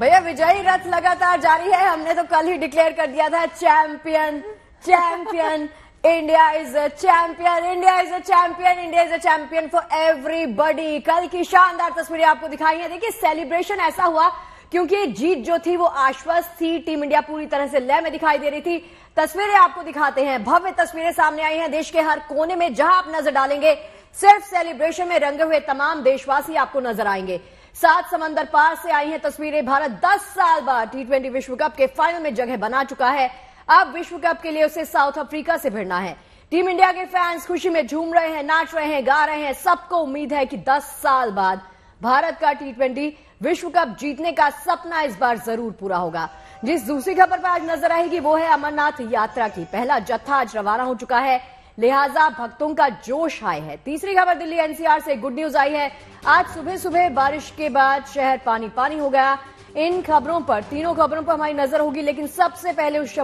भैया विजयी रथ लगातार जारी है। हमने तो कल ही डिक्लेयर कर दिया था champion champion India is a champion, India is a champion, India is a champion for everybody. कल की शानदार तस्वीरें आपको दिखाई है। देखिए सेलिब्रेशन ऐसा हुआ क्योंकि जीत जो थी वो आश्वस्त थी, टीम इंडिया पूरी तरह से लय में दिखाई दे रही थी। तस्वीरें आपको दिखाते हैं, भव्य तस्वीरें सामने आई हैं देश के हर कोने में। जहां आप नजर डालेंगे सिर्फ सेलिब्रेशन में रंगे हुए तमाम देशवासी आपको नजर आएंगे। 7 समंदर पार से आई हैं तस्वीरें। भारत 10 साल बाद T20 विश्व कप के फाइनल में जगह बना चुका है। अब विश्व कप के लिए उसे साउथ अफ्रीका से भिड़ना है। टीम इंडिया के फैंस खुशी में झूम रहे हैं, नाच रहे हैं, गा रहे हैं। सबको उम्मीद है कि 10 साल बाद भारत का T20 विश्व कप जीतने का सपना इस बार जरूर पूरा होगा। जिस दूसरी खबर पर आज नजर आएगी वो है अमरनाथ यात्रा की। पहला जत्था आज रवाना हो चुका है, लिहाजा भक्तों का जोश हाई है। तीसरी खबर दिल्ली एनसीआर से गुड न्यूज आई है। आज सुबह सुबह बारिश के बाद शहर पानी पानी हो गया। इन खबरों पर, तीनों खबरों पर हमारी नजर होगी, लेकिन सबसे पहले उस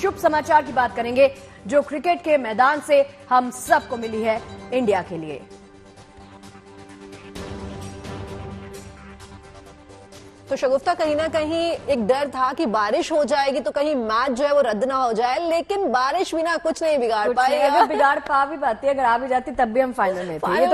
शुभ समाचार की बात करेंगे जो क्रिकेट के मैदान से हम सबको मिली है इंडिया के लिए। तो शगुफ्ता, कहीं ना कहीं एक डर था कि बारिश हो जाएगी तो कहीं मैच जो है वो रद्द ना हो जाए, लेकिन बारिश बिना कुछ नहीं बिगाड़ पाए। अगर बिगाड़ पा भी पाती है, अगर आ भी जाती तब भी हम फाइनल में थे। ये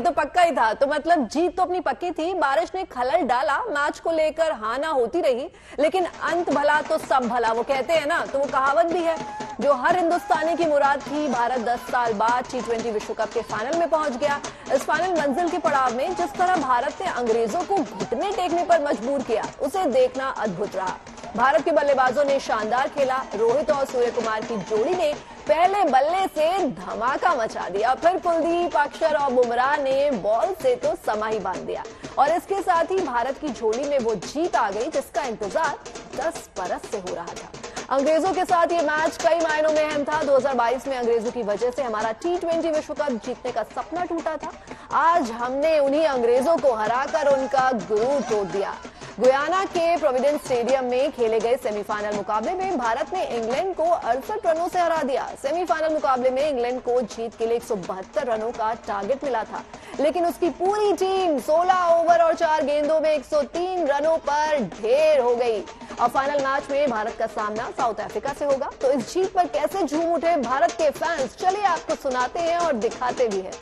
तो पक्का ही था। तो मतलब जीत तो अपनी पक्की थी, बारिश ने खलल डाला, मैच को लेकर हाना होती रही, लेकिन अंत भला तो सब भला वो कहते हैं ना। तो वो कहावत भी है जो हर हिंदुस्तानी की मुराद थी। भारत 10 साल बाद T20 विश्व कप के फाइनल में पहुंच गया। इस फाइनल मंजिल के पड़ाव में जिस तरह भारत ने अंग्रेजों को घुटने टेकने पर मजबूर किया, उसे देखना अद्भुत रहा। भारत के बल्लेबाजों ने शानदार खेला। रोहित और सूर्य कुमार की जोड़ी ने पहले बल्ले से धमाका मचा दिया, फिर कुलदीप, अक्षर और बुमराह ने बॉल से तो समा ही बांध दिया। और इसके साथ ही भारत की जोड़ी में वो जीत आ गई जिसका इंतजार 10 बरस से हो रहा था। अंग्रेजों के साथ ये मैच कई मायनों में अहम था। 2022 में अंग्रेजों की वजह से हमारा T20 विश्व कप जीतने का सपना टूटा था। आज हमने उन्हीं अंग्रेजों को हराकर उनका गुरूर तोड़ दिया। गुयाना के प्रोविडेंस स्टेडियम में खेले गए सेमीफाइनल मुकाबले में भारत ने इंग्लैंड को 68 रनों से हरा दिया। सेमीफाइनल मुकाबले में इंग्लैंड को जीत के लिए 172 रनों का टारगेट मिला था, लेकिन उसकी पूरी टीम 16 ओवर और 4 गेंदों में 103 रनों पर ढेर हो गई। और फाइनल मैच में भारत का सामना साउथ अफ्रीका से होगा। तो इस जीत पर कैसे झूम उठे भारत के फैंस, चलिए आपको सुनाते हैं और दिखाते भी हैं।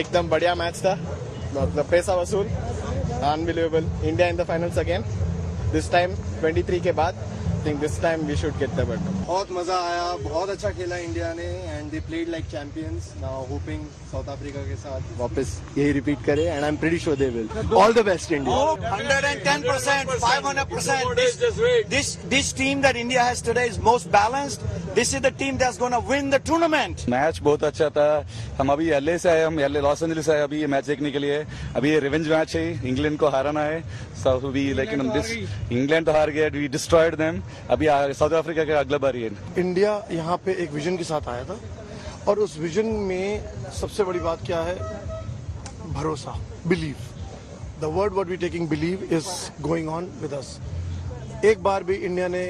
एकदम बढ़िया मैच था, मतलब पैसा वसूल, unbelievable. India in the finals again, this time 23 के बाद। I think this time we should get the but. बहुत मजा आया, बहुत अच्छा खेला इंडिया ने, and they played like champions. Now hoping South Africa के साथ वापस यही रिपीट करे, and I am pretty sure they will. All the best India. 110%, 500%. This team that India has today is most balanced. This is the team that's going to win the tournament. Match बहुत अच्छा था। हम अभी LA से आए, हम Los Angeles आए अभी ये मैच देखने के लिए। अभी ये रिवेंज मैच है, इंग्लैंड को हराना है। साउथ भी, लेकिन इंग्लैंड तो हार गया, वी डिस्ट्रॉयड देम। अभी साउथ अफ्रीका का अगला बारी है। इंडिया यहाँ पे एक विजन के साथ आया था, और उस विजन में सबसे बड़ी बात क्या है, भरोसा, believe. The word what we taking believe is going on with us. एक बार भी इंडिया ने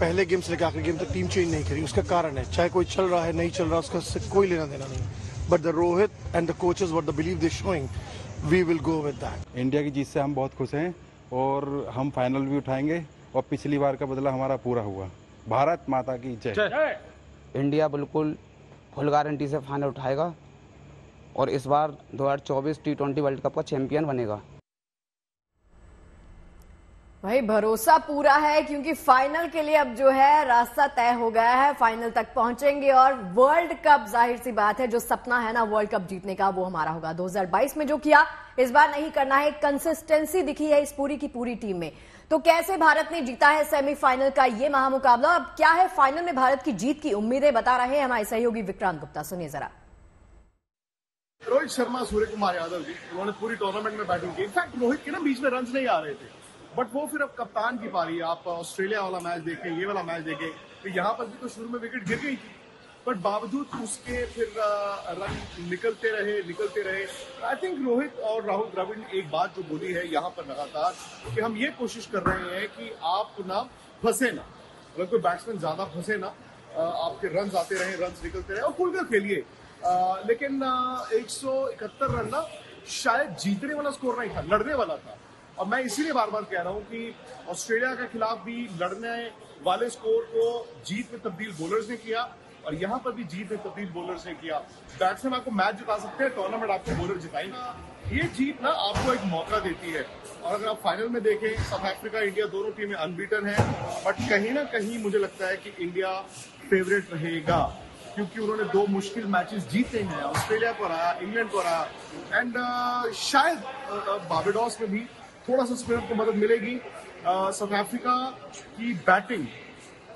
पहले गेम से लेकर आखिरी गेम तक टीम चेंज नहीं करी। उसका कारण है, चाहे कोई चल रहा है नहीं चल रहा, उसका कोई लेना देना नहीं। But the Rohit and the coaches what the believe they showing, we will go with that. India की जीत से हम बहुत खुश हैं और हम फाइनल भी उठाएंगे, और पिछली बार का बदला हमारा पूरा हुआ। भारत माता की जय। इंडिया बिल्कुल फुल गारंटी से फाइनल उठाएगा और इस बार 2024 T20 वर्ल्ड कप का चैंपियन बनेगा। भाई भरोसा पूरा है क्योंकि फाइनल के लिए अब जो है रास्ता तय हो गया है। फाइनल तक पहुंचेंगे और वर्ल्ड कप, जाहिर सी बात है, जो सपना है ना वर्ल्ड कप जीतने का, वो हमारा होगा। 2022 में जो किया इस बार नहीं करना है। कंसिस्टेंसी दिखी है इस पूरी की पूरी टीम में। तो कैसे भारत ने जीता है सेमीफाइनल का ये महामुकाबला, अब क्या है फाइनल में भारत की जीत की उम्मीदें, बता रहे हैं हमारे सहयोगी विक्रांत गुप्ता। सुनिए जरा। रोहित शर्मा, सूर्य कुमार यादव जी, उन्होंने पूरी टूर्नामेंट में बैटिंग की। इनफैक्ट रोहित के ना बीच में रन नहीं आ रहे थे, बट वो फिर अब कप्तान की पारी। आप ऑस्ट्रेलिया वाला मैच देखें, ये वाला मैच देखें, तो यहाँ पर भी तो शुरू में विकेट गिर गई थी, बट बावजूद उसके फिर रन निकलते रहे। आई थिंक रोहित और राहुल द्रविड़ ने एक बात जो बोली है यहाँ पर लगातार, कि हम ये कोशिश कर रहे हैं कि आप ना फंसे ना, अगर कोई बैट्समैन ज्यादा फंसे ना, आपके रन आते रहे, रन निकलते रहे और खुलकर खेलिए। लेकिन 171 रन ना शायद जीतने वाला स्कोर नहीं था, लड़ने वाला था। और मैं इसीलिए बार बार कह रहा हूं कि ऑस्ट्रेलिया के खिलाफ भी लड़ने वाले स्कोर को जीत में तब्दील बॉलर्स ने किया और यहां पर भी जीत में तब्दील बॉलर्स ने किया। बैट्समैन आपको मैच जिता सकते हैं, टूर्नामेंट आपको बॉलर जिताएंगे। ये जीत ना आपको एक मौका देती है। और अगर आप फाइनल में देखें, साउथ अफ्रीका इंडिया दोनों टीमें अनबीटन है, बट कहीं ना कहीं मुझे लगता है कि इंडिया फेवरेट रहेगा क्योंकि उन्होंने दो मुश्किल मैचेस जीते हैं, ऑस्ट्रेलिया को रहा, इंग्लैंड को रहा एंड शायद बार्बाडोस में भी थोड़ा सा स्पिनर को मदद मिलेगी। साउथ अफ्रीका की बैटिंग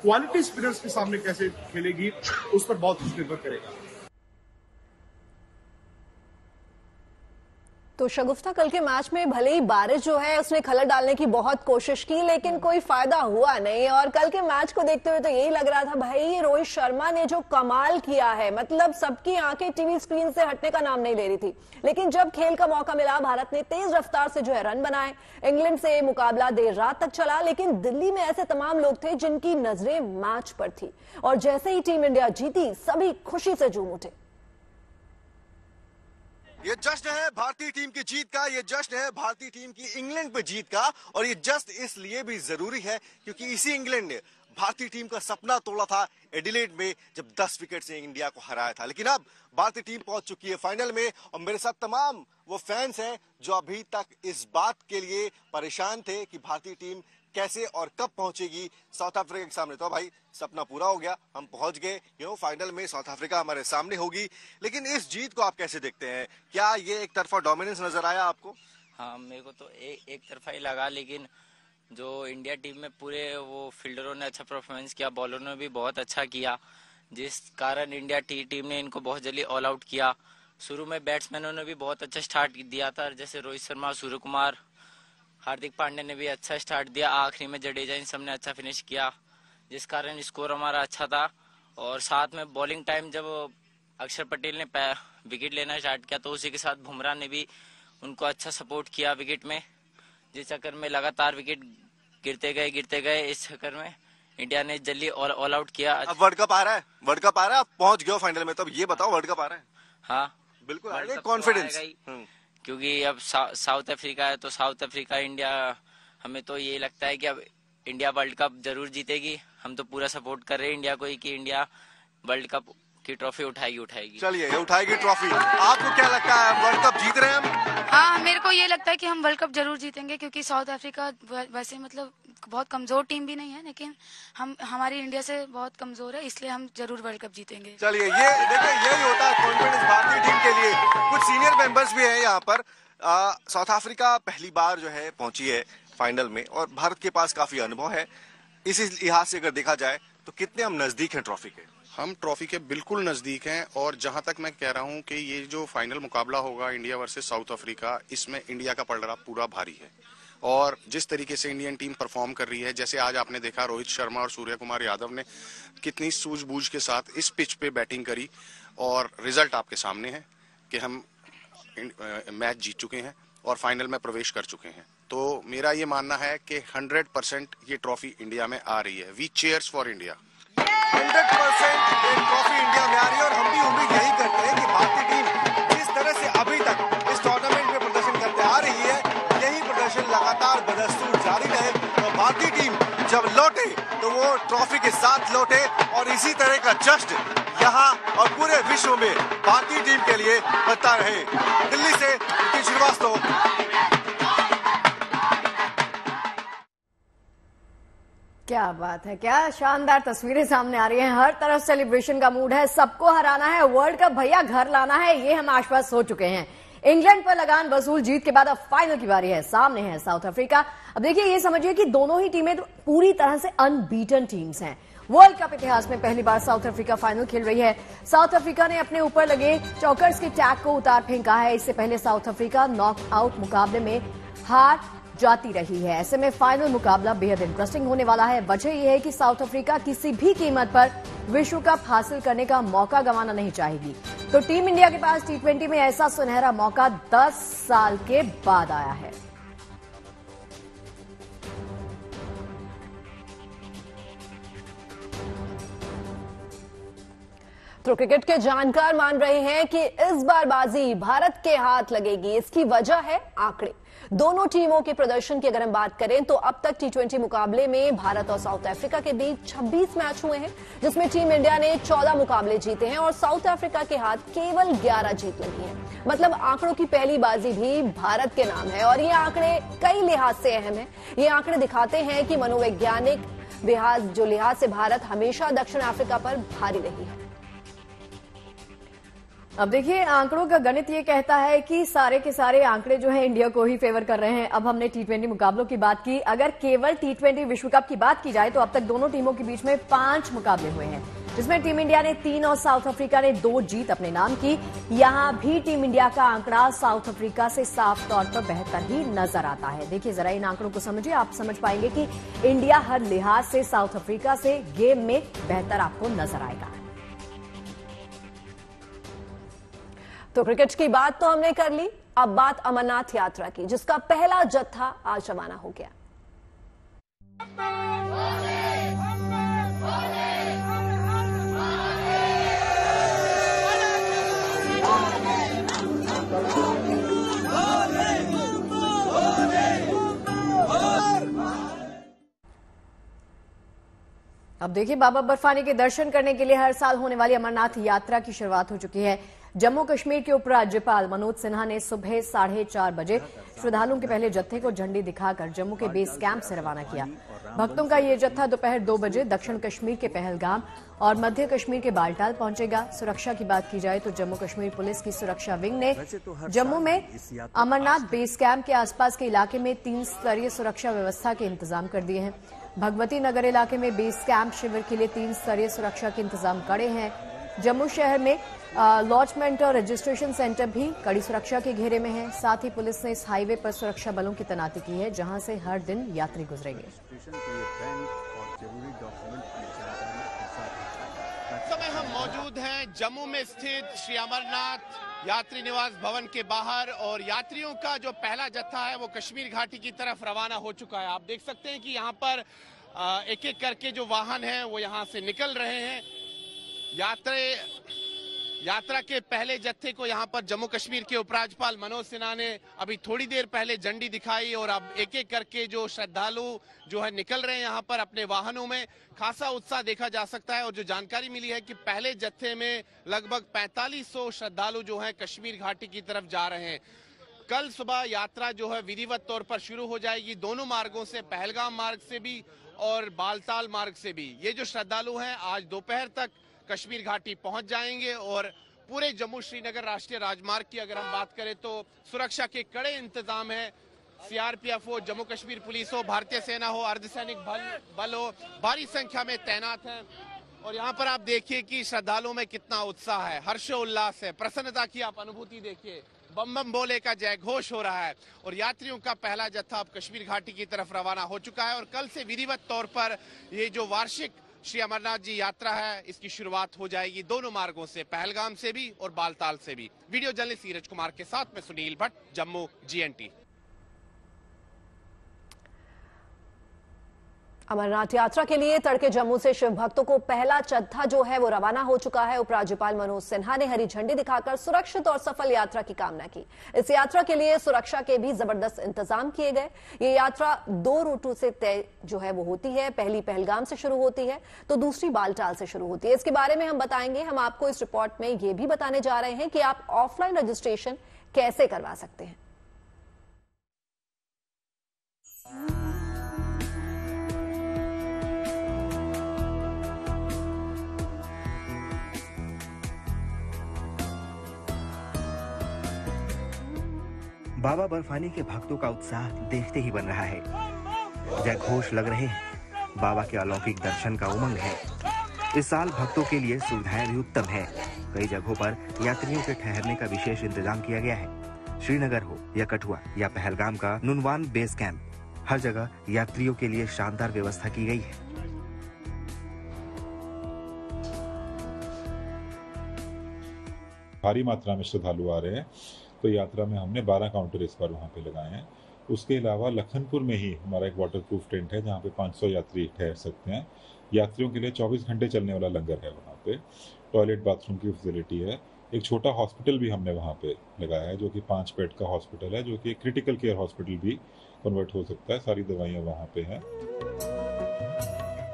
क्वालिटी स्पिनर्स के सामने कैसे खेलेगी उस पर बहुत कुछ निर्भर करेगा। तो शगुफ्ता, कल के मैच में भले ही बारिश जो है उसने खलर डालने की बहुत कोशिश की लेकिन कोई फायदा हुआ नहीं और कल के मैच को देखते हुए तो यही लग रहा था भाई रोहित शर्मा ने जो कमाल किया है, मतलब सबकी आंखें टीवी स्क्रीन से हटने का नाम नहीं ले रही थी। लेकिन जब खेल का मौका मिला भारत ने तेज रफ्तार से जो है रन बनाए। इंग्लैंड से मुकाबला देर रात तक चला लेकिन दिल्ली में ऐसे तमाम लोग थे जिनकी नजरें मैच पर थी और जैसे ही टीम इंडिया जीती सभी खुशी से झूम उठे। ये जश्न है भारतीय टीम की जीत का, ये जश्न है भारतीय टीम की इंग्लैंड पे जीत का और ये जश्न इसलिए भी जरूरी है क्योंकि इसी इंग्लैंड ने भारतीय टीम का सपना तोड़ा था एडिलेड में जब 10 विकेट से इंडिया को हराया था। लेकिन अब भारतीय टीम पहुंच चुकी है फाइनल में और मेरे साथ तमाम वो फैंस हैं जो अभी तक इस बात के लिए परेशान थे कि भारतीय टीम कैसे और कब पहुंचेगी साउथ अफ्रीका के सामने। तो भाई सपना पूरा हो गया, हम पहुंच गए, यू फाइनल में साउथ अफ्रीका हमारे सामने होगी। लेकिन इस जीत को आप कैसे देखते हैं, क्या ये एक तरफा डोमिनेंस नजर आया आपको? हाँ, मेरे को तो एक तरफा ही लगा लेकिन जो इंडिया टीम में पूरे वो फील्डरों ने अच्छा परफॉर्मेंस किया, बॉलरों ने भी बहुत अच्छा किया जिस कारण इंडिया टीम ने इनको बहुत जल्दी ऑल आउट किया। शुरू में बैट्समैनों ने भी बहुत अच्छा स्टार्ट दिया था जैसे रोहित शर्मा, सूर्य कुमार, हार्दिक पांड्या ने भी अच्छा स्टार्ट दिया, आखिरी में जडेजा इन सबने अच्छा फिनिश किया जिस कारण स्कोर हमारा अच्छा था। और साथ में बॉलिंग टाइम जब अक्षर पटेल ने विकेट लेना स्टार्ट किया तो उसी के साथ बुमराह ने भी उनको अच्छा सपोर्ट किया विकेट में, जिस चक्कर में लगातार विकेट गिरते गए। इस चक्कर में इंडिया ने जल्दी ऑल आउट किया। अब वर्ल्ड कप आ रहा है, पहुंच गए फाइनल में, तो ये बताओ वर्ल्ड कप आ रहा है? हाँ बिल्कुल, कॉन्फिडेंस क्योंकि अब साउथ अफ्रीका है तो साउथ अफ्रीका इंडिया, हमें तो ये लगता है कि अब इंडिया वर्ल्ड कप जरूर जीतेगी। हम तो पूरा सपोर्ट कर रहे हैं इंडिया को ही कि इंडिया वर्ल्ड कप की ट्रॉफी उठाएगी। चलिए उठाएगी ट्रॉफी। आपको क्या लगता है, वर्ल्ड कप जीत रहे हैं हम? हाँ, मेरे को ये लगता है कि हम वर्ल्ड कप जरूर जीतेंगे क्योंकि साउथ अफ्रीका वैसे मतलब बहुत कमजोर टीम भी नहीं है लेकिन हम हमारी इंडिया से बहुत कमजोर है, इसलिए हम जरूर वर्ल्ड कप जीतेंगे। चलिए, ये देखिए यही होता है कॉन्फिडेंस भारतीय टीम के लिए। कुछ सीनियर मेंबर्स भी हैं यहाँ पर। साउथ अफ्रीका पहली बार जो है पहुंची है फाइनल में और भारत के पास काफी अनुभव है। इसी लिहाज से अगर देखा जाए तो कितने हम नजदीक हैं ट्रॉफी के? हम ट्रॉफी के बिल्कुल नजदीक हैं और जहां तक मैं कह रहा हूं कि ये जो फाइनल मुकाबला होगा इंडिया वर्सेस साउथ अफ्रीका, इसमें इंडिया का पलड़ा पूरा भारी है और जिस तरीके से इंडियन टीम परफॉर्म कर रही है, जैसे आज आपने देखा रोहित शर्मा और सूर्य कुमार यादव ने कितनी सूझबूझ के साथ इस पिच पे बैटिंग करी और रिजल्ट आपके सामने है कि हम मैच जीत चुके हैं और फाइनल में प्रवेश कर चुके हैं। तो मेरा ये मानना है कि 100% ये ट्रॉफी इंडिया में आ रही है। We cheers for India. 100% trophy India में आ रही है और हम भी उम्मीद यही करते हैं कि भारतीय टीम जिस तरह से अभी तक इस टूर्नामेंट में प्रदर्शन करते आ रही है, यही प्रदर्शन लगातार बदस्तूर जारी रहे और भारतीय टीम जब लौटे तो वो ट्रॉफी के साथ लौटे और इसी तरह का जश्न यहाँ और पूरे विश्व में भारतीय टीम के लिए बता रहे। दिल्ली से नितिन श्रीवास्तव। क्या बात है, क्या शानदार तस्वीरें सामने आ रही हैं। हर तरफ सेलिब्रेशन का मूड है, सबको हराना है, वर्ल्ड कप भैया घर लाना है, ये हम आश्वस्त हो चुके हैं। इंग्लैंड पर लगान वसूल जीत के बाद अब फाइनल की बारी है, सामने है साउथ अफ्रीका। अब देखिए, ये समझिए कि दोनों ही टीमें तो पूरी तरह से अनबीटन टीम्स हैं। वर्ल्ड कप इतिहास में पहली बार साउथ अफ्रीका फाइनल खेल रही है। साउथ अफ्रीका ने अपने ऊपर लगे चौकर्स के टैग को उतार फेंका है। इससे पहले साउथ अफ्रीका नॉकआउट मुकाबले में हार जाती रही है। ऐसे में फाइनल मुकाबला बेहद इंटरेस्टिंग होने वाला है। वजह यह है कि साउथ अफ्रीका किसी भी कीमत पर विश्व कप हासिल करने का मौका गंवाना नहीं चाहेगी। तो टीम इंडिया के पास T20 में ऐसा सुनहरा मौका 10 साल के बाद आया है। तो क्रिकेट के जानकार मान रहे हैं कि इस बार बाजी भारत के हाथ लगेगी, इसकी वजह है आंकड़े। दोनों टीमों के प्रदर्शन की अगर हम बात करें तो अब तक टी20 मुकाबले में भारत और साउथ अफ्रीका के बीच 26 मैच हुए हैं, जिसमें टीम इंडिया ने 14 मुकाबले जीते हैं और साउथ अफ्रीका के हाथ केवल 11 जीत लगी है। मतलब आंकड़ों की पहली बाजी भी भारत के नाम है और ये आंकड़े कई लिहाज से अहम है। ये आंकड़े दिखाते हैं कि मनोवैज्ञानिक लिहाज से भारत हमेशा दक्षिण अफ्रीका पर भारी रही है। अब देखिए आंकड़ों का गणित ये कहता है कि सारे के सारे आंकड़े जो है इंडिया को ही फेवर कर रहे हैं। अब हमने टी20 मुकाबलों की बात की, अगर केवल टी20 विश्व कप की बात की जाए तो अब तक दोनों टीमों के बीच में 5 मुकाबले हुए हैं, जिसमें टीम इंडिया ने 3 और साउथ अफ्रीका ने 2 जीत अपने नाम की। यहां भी टीम इंडिया का आंकड़ा साउथ अफ्रीका से साफ तौर पर बेहतर ही नजर आता है। देखिए जरा इन आंकड़ों को समझिए, आप समझ पाएंगे कि इंडिया हर लिहाज से साउथ अफ्रीका से गेम में बेहतर आपको नजर आएगा। तो क्रिकेट की बात तो हमने कर ली, अब बात अमरनाथ यात्रा की, जिसका पहला जत्था आज रवाना हो गया। अब देखिए बाबा बर्फानी के दर्शन करने के लिए हर साल होने वाली अमरनाथ यात्रा की शुरुआत हो चुकी है। जम्मू कश्मीर के उपराज्यपाल मनोज सिन्हा ने सुबह 4:30 बजे श्रद्धालुओं के पहले जत्थे को झंडी दिखाकर जम्मू के बेस कैंप से रवाना किया। भक्तों का ये जत्था दोपहर 2 बजे दक्षिण कश्मीर के पहलगाम और मध्य कश्मीर के बालटाल पहुंचेगा। सुरक्षा की बात की जाए तो जम्मू कश्मीर पुलिस की सुरक्षा विंग ने जम्मू में अमरनाथ बेस कैंप के आसपास के इलाके में 3 स्तरीय सुरक्षा व्यवस्था के इंतजाम कर दिए हैं। भगवती नगर इलाके में बेस कैंप शिविर के लिए 3 स्तरीय सुरक्षा के इंतजाम कड़े हैं। जम्मू शहर में लॉजमेंट और रजिस्ट्रेशन सेंटर भी कड़ी सुरक्षा के घेरे में है। साथ ही पुलिस ने इस हाईवे पर सुरक्षा बलों की तैनाती की है, जहां से हर दिन यात्री गुजरेंगे। समय हम मौजूद हैं जम्मू में स्थित श्री अमरनाथ यात्री निवास भवन के बाहर और यात्रियों का जो पहला जत्था है वो कश्मीर घाटी की तरफ रवाना हो चुका है। आप देख सकते हैं कि यहाँ पर एक एक करके जो वाहन है वो यहाँ से निकल रहे हैं। यात्रा के पहले जत्थे को यहाँ पर जम्मू कश्मीर के उपराज्यपाल मनोज सिन्हा ने अभी थोड़ी देर पहले झंडी दिखाई और अब एक एक करके जो श्रद्धालु जो है निकल रहे हैं यहाँ पर अपने वाहनों में, खासा उत्साह देखा जा सकता है। और जो जानकारी मिली है कि पहले जत्थे में लगभग 4500 श्रद्धालु जो है कश्मीर घाटी की तरफ जा रहे हैं। कल सुबह यात्रा जो है विधिवत तौर पर शुरू हो जाएगी, दोनों मार्गों से, पहलगाम मार्ग से भी और बालताल मार्ग से भी। ये जो श्रद्धालु हैं आज दोपहर तक कश्मीर घाटी पहुंच जाएंगे और पूरे जम्मू श्रीनगर राष्ट्रीय राजमार्ग की अगर हम बात करें तो सुरक्षा के कड़े इंतजाम है। सीआरपीएफ हो, जम्मू कश्मीर पुलिस हो, भारतीय सेना हो, अर्धसैनिक बल हो, भारी संख्या में तैनात हैं। और यहाँ पर आप देखिए कि श्रद्धालुओं में कितना उत्साह है, हर्षोल्लास है, प्रसन्नता की आप अनुभूति देखिए। बम बम भोले का जय घोष हो रहा है और यात्रियों का पहला जत्था अब कश्मीर घाटी की तरफ रवाना हो चुका है। और कल से विधिवत तौर पर ये जो वार्षिक श्री अमरनाथ जी यात्रा है इसकी शुरुआत हो जाएगी दोनों मार्गों से, पहलगाम से भी और बालताल से भी। वीडियो जर्नलिस्ट सीरज कुमार के साथ में सुनील भट्ट, जम्मू GNT। अमरनाथ यात्रा के लिए तड़के जम्मू से शिव भक्तों को पहला जत्था जो है वो रवाना हो चुका है। उपराज्यपाल मनोज सिन्हा ने हरी झंडी दिखाकर सुरक्षित और सफल यात्रा की कामना की। इस यात्रा के लिए सुरक्षा के भी जबरदस्त इंतजाम किए गए। ये यात्रा 2 रूटों से तय जो है वो होती है। पहली पहलगाम से शुरू होती है तो दूसरी बालटाल से शुरू होती है। इसके बारे में हम बताएंगे। हम आपको इस रिपोर्ट में ये भी बताने जा रहे हैं कि आप ऑफलाइन रजिस्ट्रेशन कैसे करवा सकते हैं। बाबा बर्फानी के भक्तों का उत्साह देखते ही बन रहा है। जय घोष लग रहे हैं, बाबा के अलौकिक दर्शन का उमंग है। इस साल भक्तों के लिए सुविधाएं भी उत्तम है। कई जगहों पर यात्रियों के ठहरने का विशेष इंतजाम किया गया है। श्रीनगर हो या कठुआ या पहलगाम का नुनवान बेस कैंप, हर जगह यात्रियों के लिए शानदार व्यवस्था की गई है। भारी मात्रा में श्रद्धालु आ रहे हैं तो यात्रा में हमने 12 काउंटर इस बार वहाँ पे लगाए हैं। उसके अलावा लखनपुर में ही हमारा एक वाटरप्रूफ टेंट है जहाँ पे 500 यात्री ठहर सकते हैं। यात्रियों के लिए 24 घंटे चलने वाला लंगर है, वहाँ पे टॉयलेट बाथरूम की फैसिलिटी है। एक छोटा हॉस्पिटल भी हमने वहाँ पे लगाया है जो कि 5 बेड का हॉस्पिटल है, जो कि एक क्रिटिकल केयर हॉस्पिटल भी कन्वर्ट हो सकता है। सारी दवाइयाँ वहाँ पे हैं।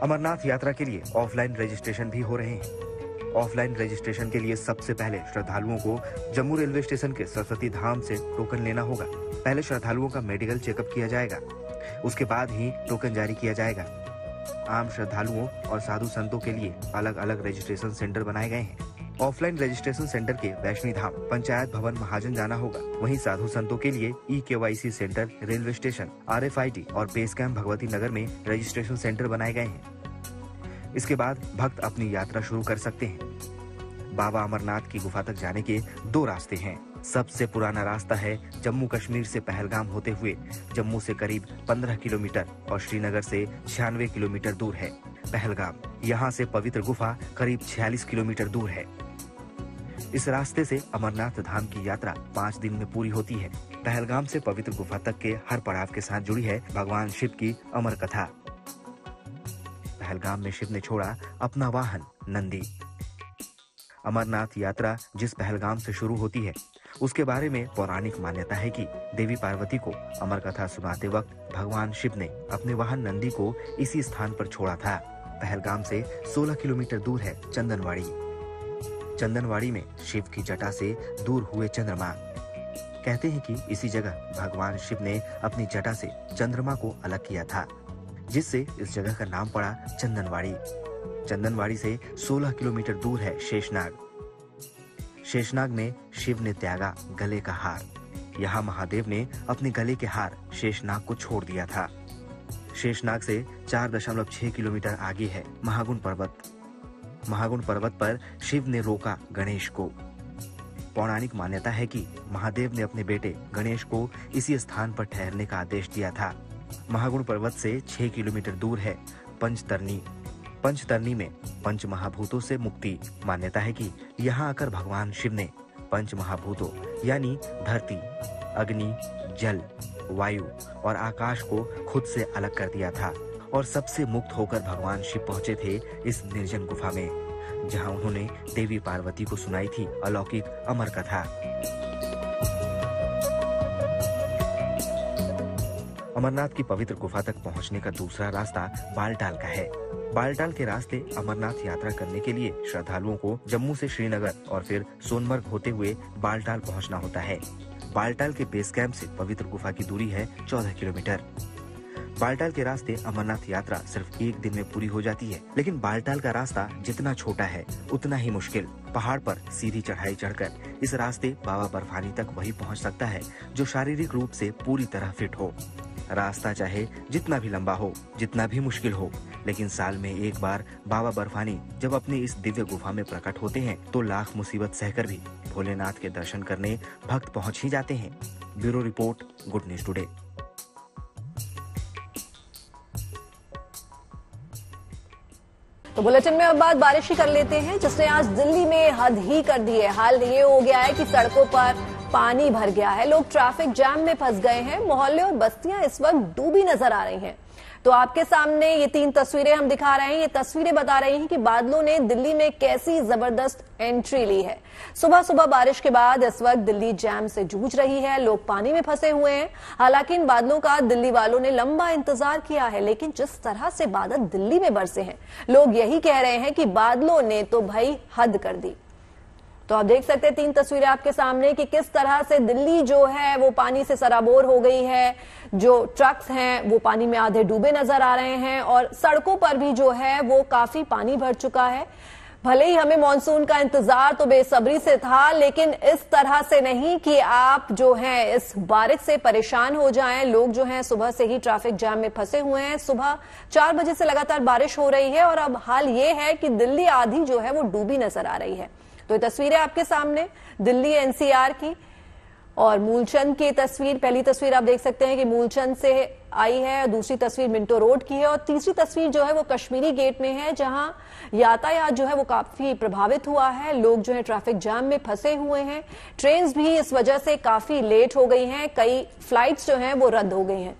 अमरनाथ यात्रा के लिए ऑफलाइन रजिस्ट्रेशन भी हो रहे हैं। ऑफलाइन रजिस्ट्रेशन के लिए सबसे पहले श्रद्धालुओं को जम्मू रेलवे स्टेशन के सरस्वती धाम से टोकन लेना होगा। पहले श्रद्धालुओं का मेडिकल चेकअप किया जाएगा, उसके बाद ही टोकन जारी किया जाएगा। आम श्रद्धालुओं और साधु संतों के लिए अलग अलग रजिस्ट्रेशन सेंटर बनाए गए हैं। ऑफलाइन रजिस्ट्रेशन सेंटर के वैष्णवी धाम, पंचायत भवन, महाजन जाना होगा। वहीं साधु संतों के लिए EKYC centre railway station, RFID और बेस कैंप भगवती नगर में रजिस्ट्रेशन सेंटर बनाए गए हैं। इसके बाद भक्त अपनी यात्रा शुरू कर सकते हैं। बाबा अमरनाथ की गुफा तक जाने के 2 रास्ते हैं। सबसे पुराना रास्ता है जम्मू कश्मीर से पहलगाम होते हुए, जम्मू से करीब 15 किलोमीटर और श्रीनगर से 96 किलोमीटर दूर है पहलगाम। यहाँ से पवित्र गुफा करीब 46 किलोमीटर दूर है। इस रास्ते से अमरनाथ धाम की यात्रा 5 दिन में पूरी होती है। पहलगाम से पवित्र गुफा तक के हर पड़ाव के साथ जुड़ी है भगवान शिव की अमर कथा। पहलगाम में शिव ने छोड़ा अपना वाहन नंदी। अमरनाथ यात्रा जिस पहलगाम से शुरू होती है, उसके बारे में पौराणिक मान्यता है कि देवी पार्वती को अमर कथा सुनाते वक्त भगवान शिव ने अपने वाहन नंदी को इसी स्थान पर छोड़ा था। पहलगाम से 16 किलोमीटर दूर है चंदनवाड़ी। चंदनवाड़ी में शिव की जटा से दूर हुए चंद्रमा। कहते हैं कि इसी जगह भगवान शिव ने अपनी जटा से चंद्रमा को अलग किया था, जिससे इस जगह का नाम पड़ा चंदनवाड़ी। चंदनवाड़ी से 16 किलोमीटर दूर है शेषनाग। शेषनाग में शिव ने त्यागा गले का हार। यहाँ महादेव ने अपने गले के हार शेषनाग को छोड़ दिया था। शेषनाग से 4.6 किलोमीटर आगे है महागुण पर्वत। महागुण पर्वत पर शिव ने रोका गणेश को। पौराणिक मान्यता है कि महादेव ने अपने बेटे गणेश को इसी स्थान पर ठहरने का आदेश दिया था। महागुण पर्वत से 6 किलोमीटर दूर है पंचतरनी। पंचतरनी में पंच महाभूतों से मुक्ति। मान्यता है कि यहाँ आकर भगवान शिव ने पंच महाभूतों यानी धरती, अग्नि, जल, वायु और आकाश को खुद से अलग कर दिया था और सबसे मुक्त होकर भगवान शिव पहुँचे थे इस निर्जन गुफा में, जहाँ उन्होंने देवी पार्वती को सुनाई थी अलौकिक अमर कथा। अमरनाथ की पवित्र गुफा तक पहुँचने का दूसरा रास्ता बालटाल का है। बालटाल के रास्ते अमरनाथ यात्रा करने के लिए श्रद्धालुओं को जम्मू से श्रीनगर और फिर सोनमर्ग होते हुए बालटाल पहुँचना होता है। बालटाल के बेस कैंप से पवित्र गुफा की दूरी है 14 किलोमीटर। बालटाल के रास्ते अमरनाथ यात्रा सिर्फ 1 दिन में पूरी हो जाती है, लेकिन बालटाल का रास्ता जितना छोटा है उतना ही मुश्किल। पहाड़ पर सीधी चढ़ाई चढ़कर इस रास्ते बाबा बर्फानी तक वही पहुंच सकता है जो शारीरिक रूप से पूरी तरह फिट हो। रास्ता चाहे जितना भी लंबा हो, जितना भी मुश्किल हो, लेकिन साल में एक बार बाबा बर्फानी जब अपनी इस दिव्य गुफा में प्रकट होते हैं तो लाख मुसीबत सहकर भी भोलेनाथ के दर्शन करने भक्त पहुँच ही जाते हैं। Bureau report, good news today. तो बुलेटिन में अब बात बारिश ही कर लेते हैं, जिसने आज दिल्ली में हद ही कर दी है। हाल ये हो गया है कि सड़कों पर पानी भर गया है, लोग ट्रैफिक जाम में फंस गए हैं, मोहल्ले और बस्तियां इस वक्त डूबी नजर आ रही हैं। तो आपके सामने ये 3 तस्वीरें हम दिखा रहे हैं। ये तस्वीरें बता रही हैं कि बादलों ने दिल्ली में कैसी जबरदस्त एंट्री ली है। सुबह सुबह बारिश के बाद इस वक्त दिल्ली जैम से जूझ रही है, लोग पानी में फंसे हुए हैं। हालांकि इन बादलों का दिल्ली वालों ने लंबा इंतजार किया है, लेकिन जिस तरह से बादल दिल्ली में बरसे हैं, लोग यही कह रहे हैं कि बादलों ने तो भाई हद कर दी। तो आप देख सकते हैं 3 तस्वीरें आपके सामने कि किस तरह से दिल्ली जो है वो पानी से सराबोर हो गई है। जो ट्रक्स हैं वो पानी में आधे डूबे नजर आ रहे हैं और सड़कों पर भी जो है वो काफी पानी भर चुका है। भले ही हमें मॉनसून का इंतजार तो बेसब्री से था, लेकिन इस तरह से नहीं कि आप जो हैं इस बारिश से परेशान हो जाएं। लोग जो हैं सुबह से ही ट्रैफिक जाम में फंसे हुए हैं। सुबह 4 बजे से लगातार बारिश हो रही है और अब हाल ये है कि दिल्ली आधी जो है वो डूबी नजर आ रही है। तो ये तस्वीरें आपके सामने दिल्ली एनसीआर की और मूलचंद की तस्वीर। पहली तस्वीर आप देख सकते हैं कि मूलचंद से आई है, दूसरी तस्वीर मिंटो रोड की है और तीसरी तस्वीर जो है वो कश्मीरी गेट में है, जहां यातायात जो है वो काफी प्रभावित हुआ है। लोग जो है ट्रैफिक जाम में फंसे हुए हैं। ट्रेन भी इस वजह से काफी लेट हो गई हैं, कई फ्लाइट्स जो हैं वो रद्द हो गई हैं।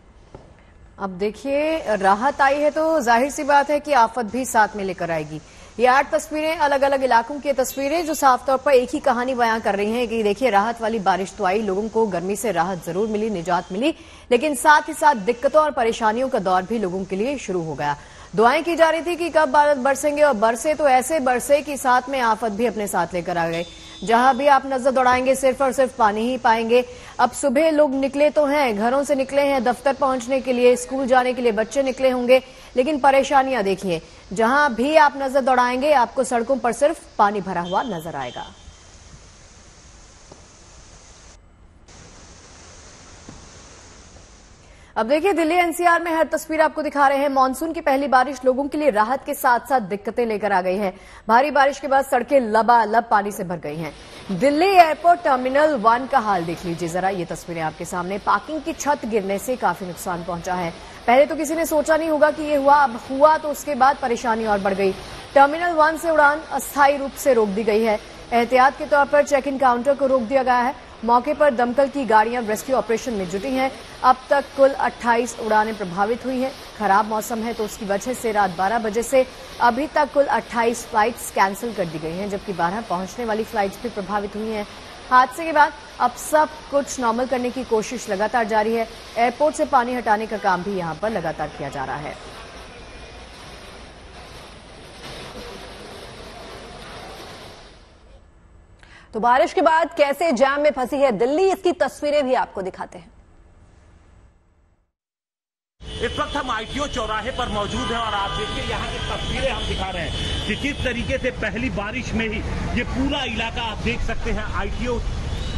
अब देखिए, राहत आई है तो जाहिर सी बात है कि आफत भी साथ में लेकर आएगी। ये 8 तस्वीरें अलग अलग इलाकों की तस्वीरें जो साफ तौर पर एक ही कहानी बयां कर रही हैं कि देखिए राहत वाली बारिश तो आई, लोगों को गर्मी से राहत जरूर मिली, निजात मिली, लेकिन साथ ही साथ दिक्कतों और परेशानियों का दौर भी लोगों के लिए शुरू हो गया। दुआएं की जा रही थी कि कब बादल बरसेंगे और बरसे तो ऐसे बरसे कि साथ में आफत भी अपने साथ लेकर आ गए। जहां भी आप नजर दौड़ाएंगे सिर्फ और सिर्फ पानी ही पाएंगे। अब सुबह लोग निकले तो हैं, घरों से निकले हैं दफ्तर पहुंचने के लिए, स्कूल जाने के लिए बच्चे निकले होंगे, लेकिन परेशानियां देखिए, जहां भी आप नजर दौड़ाएंगे आपको सड़कों पर सिर्फ पानी भरा हुआ नजर आएगा। अब देखिए दिल्ली एनसीआर में हर तस्वीर आपको दिखा रहे हैं। मानसून की पहली बारिश लोगों के लिए राहत के साथ साथ दिक्कतें लेकर आ गई है। भारी बारिश के बाद सड़कें लबालब पानी से भर गई हैं। दिल्ली एयरपोर्ट टर्मिनल 1 का हाल देख लीजिए जरा, ये तस्वीरें आपके सामने। पार्किंग की छत गिरने से काफी नुकसान पहुंचा है। पहले तो किसी ने सोचा नहीं होगा कि ये हुआ, अब हुआ तो उसके बाद परेशानी और बढ़ गई। टर्मिनल 1 से उड़ान अस्थायी रूप से रोक दी गई है। एहतियात के तौर पर चेक इन काउंटर को रोक दिया गया है। मौके पर दमकल की गाड़ियां रेस्क्यू ऑपरेशन में जुटी हैं। अब तक कुल 28 उड़ानें प्रभावित हुई हैं। खराब मौसम है तो उसकी वजह से रात 12 बजे से अभी तक कुल 28 फ्लाइट्स कैंसिल कर दी गई हैं, जबकि 12 पहुंचने वाली फ्लाइट्स भी प्रभावित हुई हैं। हादसे के बाद अब सब कुछ नॉर्मल करने की कोशिश लगातार जारी है। एयरपोर्ट से पानी हटाने का काम भी यहाँ पर लगातार किया जा रहा है। तो बारिश के बाद कैसे जाम में फंसी है दिल्ली, इसकी तस्वीरें भी आपको दिखाते हैं। इस वक्त हम आईटीओ चौराहे पर मौजूद हैं और आप देखिए यहाँ की तस्वीरें हम दिखा रहे हैं कि किस तरीके से पहली बारिश में ही ये पूरा इलाका आप देख सकते हैं। आईटीओ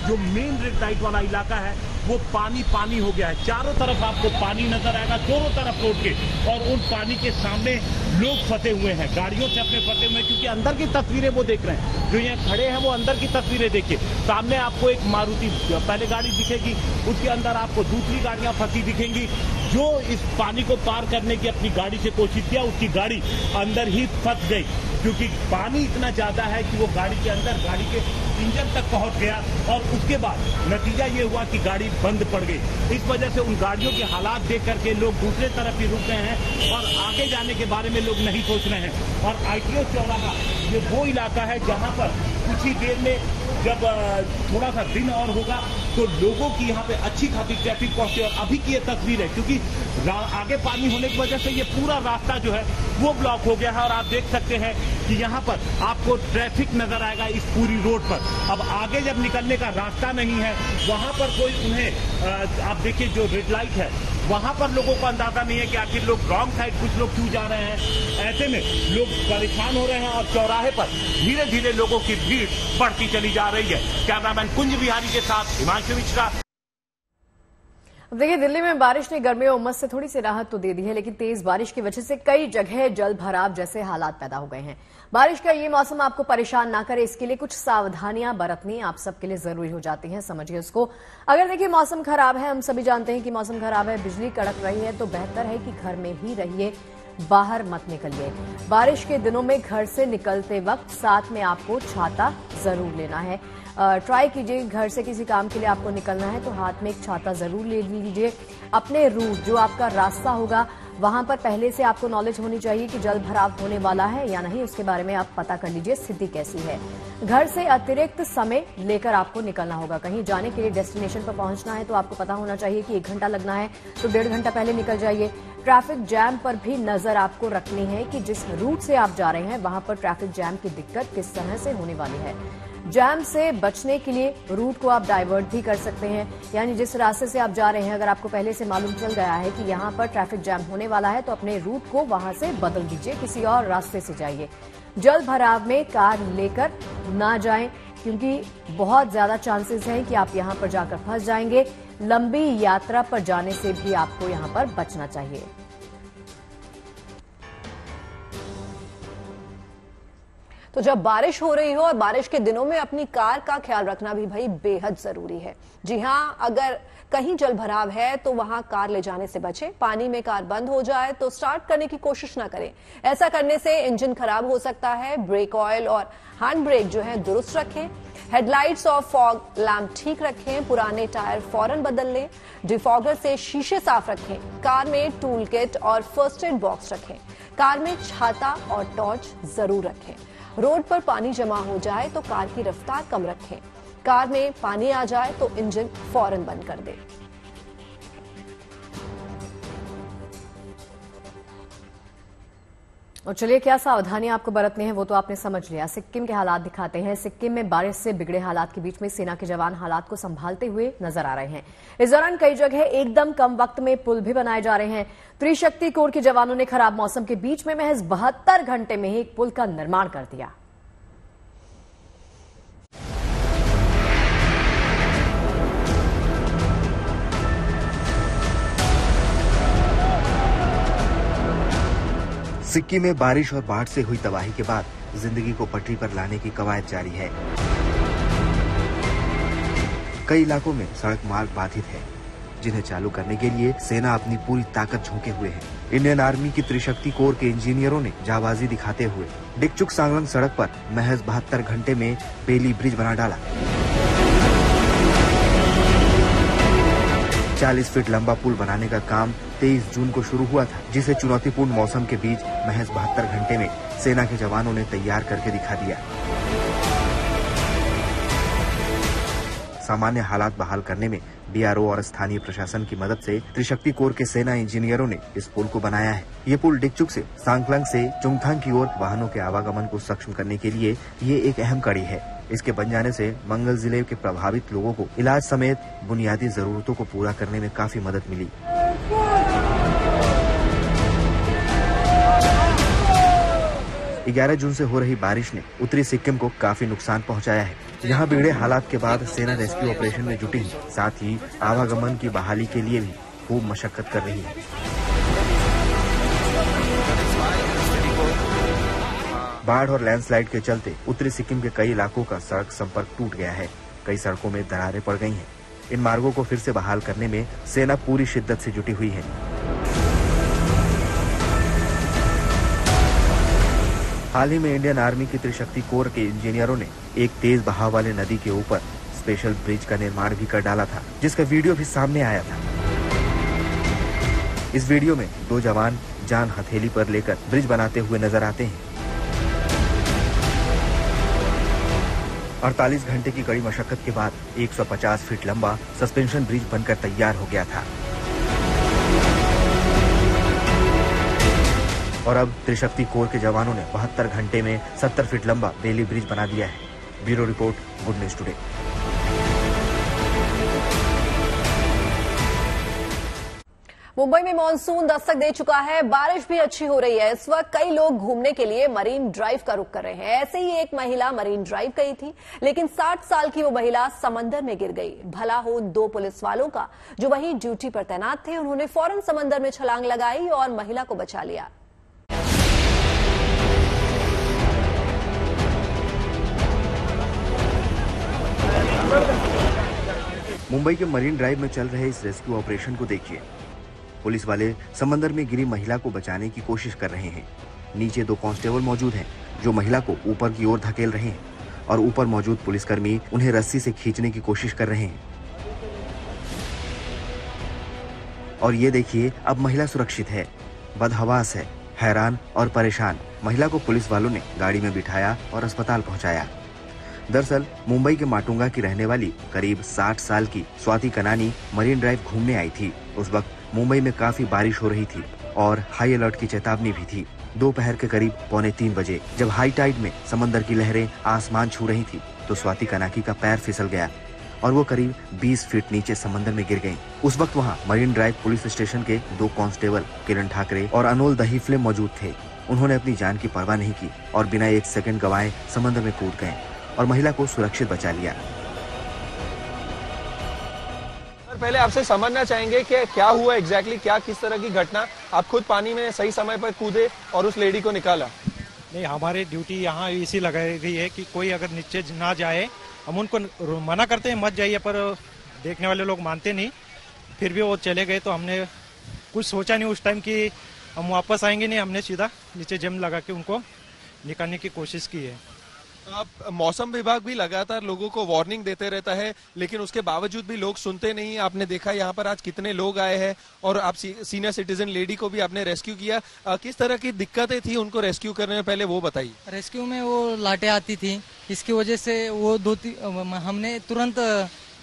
जो मेन रेड लाइट वाला इलाका है वो पानी पानी हो गया है। चारों तरफ आपको पानी नजर आएगा, दोनों तरफ रोड के, और उन पानी के सामने लोग फंसे हुए हैं, गाड़ियों से अपने फंसे हुए हैं, क्योंकि अंदर की तस्वीरें वो देख रहे हैं, जो यहाँ खड़े हैं वो अंदर की तस्वीरें देखिए। सामने आपको एक मारुति पहले गाड़ी दिखेगी, उसके अंदर आपको दूसरी गाड़ियां फंसी दिखेंगी। जो इस पानी को पार करने की अपनी गाड़ी से कोशिश किया, उसकी गाड़ी अंदर ही फंस गई, क्योंकि पानी इतना ज्यादा है कि वो गाड़ी के अंदर, गाड़ी के इंजन तक पहुंच गया, और उसके बाद नतीजा ये हुआ कि गाड़ी बंद पड़ गई। इस वजह से उन गाड़ियों के हालात देख करके लोग दूसरे तरफ ही रुक गए हैं और आगे जाने के बारे में लोग नहीं सोच रहे हैं। और आईटीओ चौराहा ये वो इलाका है जहां पर कुछ ही देर में, जब थोड़ा सा दिन और होगा तो लोगों की यहाँ पे अच्छी खासी ट्रैफिक पहुंचे। और अभी की ये तस्वीर है, क्योंकि आगे पानी होने की वजह से ये पूरा रास्ता जो है वो ब्लॉक हो गया है। और आप देख सकते हैं कि यहाँ पर आपको ट्रैफिक नजर आएगा इस पूरी रोड पर। अब आगे जब निकलने का रास्ता नहीं है, वहां पर कोई उन्हें, आप देखिए जो रेड लाइट है वहां पर लोगों को अंदाजा नहीं है कि आखिर लोग रॉन्ग साइड कुछ लोग क्यों जा रहे हैं। ऐसे में लोग परेशान हो रहे हैं और चौराहे पर धीरे धीरे लोगों की भीड़ बढ़ती चली जा रही है। कैमरामैन कुंज बिहारी के साथ हिमांशु मिश्रा। देखिए दिल्ली में बारिश ने गर्मी और उमस से थोड़ी सी राहत तो दे दी है, लेकिन तेज बारिश की वजह से कई जगह जल भराव जैसे हालात पैदा हो गए हैं। बारिश का ये मौसम आपको परेशान ना करे, इसके लिए कुछ सावधानियां बरतनी आप सबके लिए जरूरी हो जाती हैं, समझिए उसको। अगर देखिए मौसम खराब है, हम सभी जानते हैं कि मौसम खराब है, बिजली कड़क रही है, तो बेहतर है कि घर में ही रहिए, बाहर मत निकलिए। बारिश के दिनों में घर से निकलते वक्त साथ में आपको छाता जरूर लेना है। ट्राई कीजिए घर से किसी काम के लिए आपको निकलना है तो हाथ में एक छाता जरूर ले लीजिए। अपने रूट, जो आपका रास्ता होगा, वहां पर पहले से आपको नॉलेज होनी चाहिए कि जल भराव होने वाला है या नहीं, उसके बारे में आप पता कर लीजिए स्थिति कैसी है। घर से अतिरिक्त समय लेकर आपको निकलना होगा, कहीं जाने के लिए डेस्टिनेशन पर पहुंचना है तो आपको पता होना चाहिए कि 1 घंटा लगना है तो 1.5 घंटा पहले निकल जाइए। ट्रैफिक जैम पर भी नजर आपको रखनी है कि जिस रूट से आप जा रहे हैं वहां पर ट्रैफिक जैम की दिक्कत किस तरह से होने वाली है। जैम से बचने के लिए रूट को आप डाइवर्ट भी कर सकते हैं, यानी जिस रास्ते से आप जा रहे हैं अगर आपको पहले से मालूम चल गया है कि यहाँ पर ट्रैफिक जैम होने वाला है तो अपने रूट को वहां से बदल दीजिए, किसी और रास्ते से जाइए। जल भराव में कार लेकर ना जाएं, क्योंकि बहुत ज्यादा चांसेस हैं कि आप यहाँ पर जाकर फंस जाएंगे। लंबी यात्रा पर जाने से भी आपको यहाँ पर बचना चाहिए। तो जब बारिश हो रही हो और बारिश के दिनों में अपनी कार का ख्याल रखना भी भाई बेहद जरूरी है। जी हाँ, अगर कहीं जल भराव है तो वहां कार ले जाने से बचें। पानी में कार बंद हो जाए तो स्टार्ट करने की कोशिश ना करें, ऐसा करने से इंजन खराब हो सकता है। ब्रेक ऑयल और हैंड ब्रेक जो है दुरुस्त रखें। हेडलाइट्स और फॉग लैम्प ठीक रखें। पुराने टायर फौरन बदल लें। डिफॉगर से शीशे साफ रखें। कार में टूल किट और फर्स्ट एड बॉक्स रखें। कार में छाता और टॉर्च जरूर रखें। रोड पर पानी जमा हो जाए तो कार की रफ्तार कम रखें। कार में पानी आ जाए तो इंजन फौरन बंद कर दें। और चलिए क्या सावधानियां आपको बरतनी है वो तो आपने समझ लिया। सिक्किम के हालात दिखाते हैं। सिक्किम में बारिश से बिगड़े हालात के बीच में सेना के जवान हालात को संभालते हुए नजर आ रहे हैं। इस दौरान कई जगह एकदम कम वक्त में पुल भी बनाए जा रहे हैं। त्रिशक्ति कोर के जवानों ने खराब मौसम के बीच में महज 72 घंटे में ही एक पुल का निर्माण कर दिया। सिक्किम में बारिश और बाढ़ से हुई तबाही के बाद जिंदगी को पटरी पर लाने की कवायद जारी है। कई इलाकों में सड़क मार्ग बाधित है, जिन्हें चालू करने के लिए सेना अपनी पूरी ताकत झोंके हुए है। इंडियन आर्मी की त्रिशक्ति कोर के इंजीनियरों ने जाबाजी दिखाते हुए डिक्चू सांगलंग सड़क पर महज 72 घंटे में बेली ब्रिज बना डाला। 40 फीट लंबा पुल बनाने का काम 23 जून को शुरू हुआ था, जिसे चुनौतीपूर्ण मौसम के बीच महज 72 घंटे में सेना के जवानों ने तैयार करके दिखा दिया। सामान्य हालात बहाल करने में बीआरओ और स्थानीय प्रशासन की मदद से त्रिशक्ति कोर के सेना इंजीनियरों ने इस पुल को बनाया है। ये पुल डिकचुक से सांगलांग से चुंगथांग की ओर वाहनों के आवागमन को सक्षम करने के लिए ये एक अहम कड़ी है। इसके बन जाने से मंगल जिले के प्रभावित लोगों को इलाज समेत बुनियादी जरूरतों को पूरा करने में काफी मदद मिली। तो 11 जून से हो रही बारिश ने उत्तरी सिक्किम को काफी नुकसान पहुंचाया है। यहाँ बिगड़े हालात के बाद सेना रेस्क्यू ऑपरेशन में जुटी है, साथ ही आवागमन की बहाली के लिए भी खूब मशक्कत कर रही है। बाढ़ और लैंडस्लाइड के चलते उत्तरी सिक्किम के कई इलाकों का सड़क संपर्क टूट गया है। कई सड़कों में दरारें पड़ गई हैं। इन मार्गों को फिर से बहाल करने में सेना पूरी शिद्दत से जुटी हुई है। हाल ही में इंडियन आर्मी की त्रिशक्ति कोर के इंजीनियरों ने एक तेज बहाव वाले नदी के ऊपर स्पेशल ब्रिज का निर्माण भी कर डाला था, जिसका वीडियो भी सामने आया था। इस वीडियो में दो जवान जान हथेली पर लेकर ब्रिज बनाते हुए नजर आते हैं। 48 घंटे की कड़ी मशक्कत के बाद 150 फीट लंबा सस्पेंशन ब्रिज बनकर तैयार हो गया था और अब त्रिशक्ति कोर के जवानों ने 72 घंटे में 70 फीट लंबा बेली ब्रिज बना दिया है। Bureau report, good news today. Mumbai में मॉनसून दस्तक दे चुका है, बारिश भी अच्छी हो रही है। इस वक्त कई लोग घूमने के लिए मरीन ड्राइव का रुख कर रहे हैं। ऐसे ही एक महिला मरीन ड्राइव गई थी, लेकिन 60 साल की वो महिला समंदर में गिर गई। भला हो दो पुलिस वालों का जो वहीं ड्यूटी पर तैनात थे। उन्होंने फौरन समंदर में छलांग लगाई और महिला को बचा लिया। मुंबई के मरीन ड्राइव में चल रहे इस रेस्क्यू ऑपरेशन को देखिए। पुलिस वाले समंदर में गिरी महिला को बचाने की कोशिश कर रहे हैं। नीचे दो कांस्टेबल मौजूद हैं, जो महिला को ऊपर की ओर धकेल रहे हैं और ऊपर मौजूद पुलिसकर्मी उन्हें रस्सी से खींचने की कोशिश कर रहे हैं। और ये देखिए, अब महिला सुरक्षित है। बदहवास है, हैरान और परेशान। महिला को पुलिस वालों ने गाड़ी में बिठाया और अस्पताल पहुँचाया। दरअसल मुंबई के माटुंगा की रहने वाली करीब 60 साल की स्वाति कनानी मरीन ड्राइव घूमने आई थी। उस वक्त मुंबई में काफी बारिश हो रही थी और हाई अलर्ट की चेतावनी भी थी। दोपहर के करीब 2:45 बजे जब हाई टाइड में समंदर की लहरें आसमान छू रही थी, तो स्वाति कनानी का पैर फिसल गया और वो करीब 20 फीट नीचे समंदर में गिर गयी। उस वक्त वहाँ मरीन ड्राइव पुलिस स्टेशन के दो कांस्टेबल किरण ठाकरे और अनोल दहीफले मौजूद थे। उन्होंने अपनी जान की परवाह नहीं की और बिना एक सेकेंड गंवाए समंदर में कूद गए और महिला को सुरक्षित बचा लिया। पहले आपसे समझना चाहेंगे कि क्या हुआ एग्जैक्टली, क्या किस तरह की घटना। आप खुद पानी में सही समय पर कूदे और उस लेडी को निकाला। नहीं, हमारी ड्यूटी यहाँ इसी लगाई गई है कि कोई अगर नीचे ना जाए। हम उनको मना करते हैं मत जाइए, पर देखने वाले लोग मानते नहीं। फिर भी वो चले गए, तो हमने कुछ सोचा नहीं उस टाइम कि हम वापस आएंगे नहीं। हमने सीधा नीचे जम लगा के उनको निकालने की कोशिश की है। मौसम विभाग भी लगातार लोगों को वार्निंग देते रहता है, लेकिन उसके बावजूद भी लोग सुनते नहीं। आपने देखा यहाँ पर आज कितने लोग आए हैं और आप सीनियर सिटीजन लेडी को भी आपने रेस्क्यू किया। किस तरह की दिक्कतें थी उनको रेस्क्यू करने में, पहले वो बताइए। रेस्क्यू में वो लाटें आती थी, इसकी वजह से वो हमने तुरंत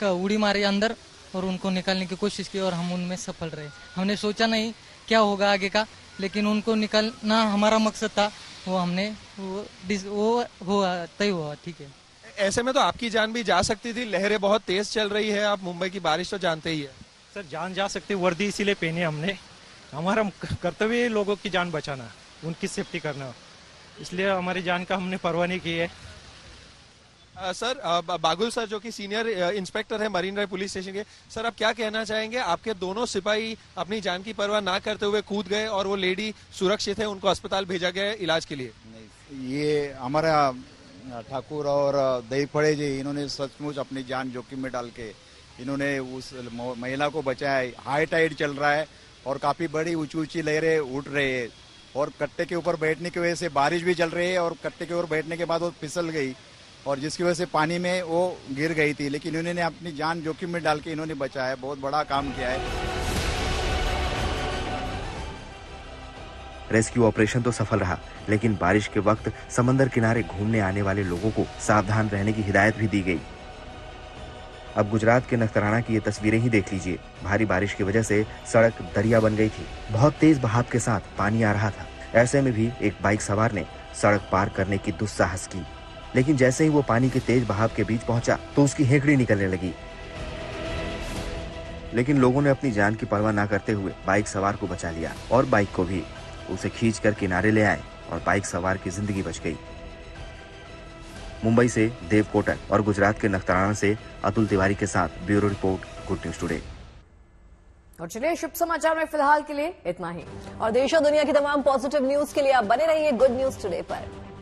उड़ी मारी अंदर और उनको निकालने की कोशिश की और हम उनमें सफल रहे। हमने सोचा नहीं क्या होगा आगे का, लेकिन उनको निकालना हमारा मकसद था, वो हमने तय हुआ। ठीक है, ऐसे में तो आपकी जान भी जा सकती थी, लहरें बहुत तेज चल रही है, आप मुंबई की बारिश तो जानते ही है। सर, जान जा सकती, वर्दी इसीलिए पहने हमने, हमारा कर्तव्य है लोगों की जान बचाना, उनकी सेफ्टी करना, इसलिए हमारी जान का हमने परवाह नहीं की है। सर, बागुल सर जो कि सीनियर इंस्पेक्टर है मरीन ड्राइव पुलिस स्टेशन के, सर आप क्या कहना चाहेंगे? आपके दोनों सिपाही अपनी जान की परवाह ना करते हुए कूद गए और वो लेडी सुरक्षित है, उनको अस्पताल भेजा गया है इलाज के लिए। ये हमारा ठाकुर और दहीफड़े जी, इन्होंने सचमुच अपनी जान जोखिम में डाल के इन्होंने उस महिला को बचाया है। हाई टाइड चल रहा है और काफी बड़ी ऊंची ऊंची लहरें उठ रही है और कट्टे के ऊपर बैठने की वजह से बारिश भी चल रही है और कट्टे के ऊपर बैठने के बाद वो फिसल गई और जिसकी वजह से पानी में वो गिर गई थी, लेकिन इन्होंने अपनी जान जोखिम में डाल के इन्होंने बचाया है। बहुत बड़ा काम किया है। रेस्क्यू ऑपरेशन तो सफल रहा, लेकिन बारिश के वक्त समंदर किनारे घूमने आने वाले लोगों को सावधान रहने की हिदायत भी दी गई। अब गुजरात के नखत्राणा की ये तस्वीरें ही देख लीजिए। भारी बारिश की वजह से सड़क दरिया बन गई थी, बहुत तेज बहाव के साथ पानी आ रहा था। ऐसे में भी एक बाइक सवार ने सड़क पार करने की दुस्साहस की, लेकिन जैसे ही वो पानी के तेज बहाव के बीच पहुंचा तो उसकी हेंकड़ी निकलने लगी। लेकिन लोगों ने अपनी जान की परवाह ना करते हुए बाइक सवार को बचा लिया और बाइक को भी, उसे खींचकर किनारे ले आए और बाइक सवार की जिंदगी बच गई। मुंबई से देव कोटवाल और गुजरात के नखत्राणा से अतुल तिवारी के साथ bureau report, good news today. और चलिए शुभ समाचार में फिलहाल के लिए इतना ही, और देश और दुनिया की तमाम पॉजिटिव न्यूज के लिए आप बने रहिए गुड न्यूज टुडे पर।